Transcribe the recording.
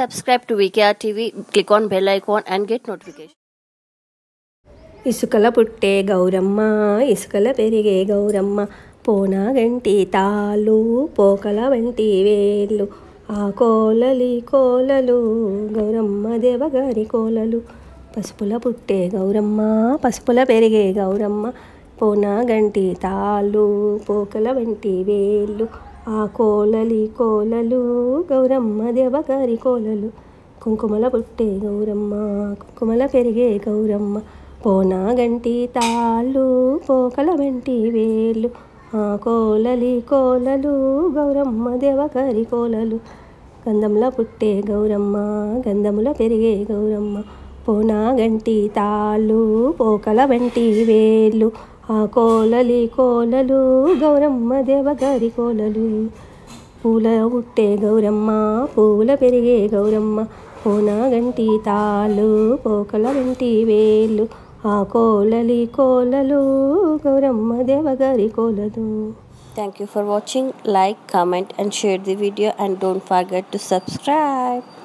subscribe to VKR TV, click on bell icon and get notification. ఇసుకల పుట్టే గౌరమ్మ ఇసుకల పెరిగే గౌరమ్మ పోనాగంటి తాలు పోకల వంటి వేళ్ళు ఆ కోలలి కోలలు గౌరమ్మ దేవగారి కోలలు పసుపుల పుట్టే గౌరమ్మ పసుపుల పెరిగే గౌరమ్మ పోనాగంటి తాలు పోకల వంటి వేళ్ళు ఆ కోలలి కోలలు గౌరమ్మ దేవగారి కోలలు కుంకుమల పుట్టే గౌరమ్మ కుంకుమల పెరిగే గౌరమ్మ పోనాగంటి తాళ్ళు పోకల వెంటి వేళ్ళు ఆ కోలలి కోలలు గౌరమ్మ దేవగరి కోలలు గంధంలో పుట్టే గౌరమ్మ గంధములో పెరిగే గౌరమ్మ పోనాగంటి తాళ్ళు పోకల వెంటి వేళ్ళు ఆ కోలలి కోలలు గౌరమ్మ దేవగరి కోలలు పూల పుట్టే గౌరమ్మ పూల పెరిగే గౌరమ్మ పోనాగంటి తాళ్ళు పోకల వెంటి వేళ్ళు ఆ కోలలి కోలలు Gauramma దేవగరి కోలలు. Thank you for watching. Like, comment and share the video and don't forget to subscribe.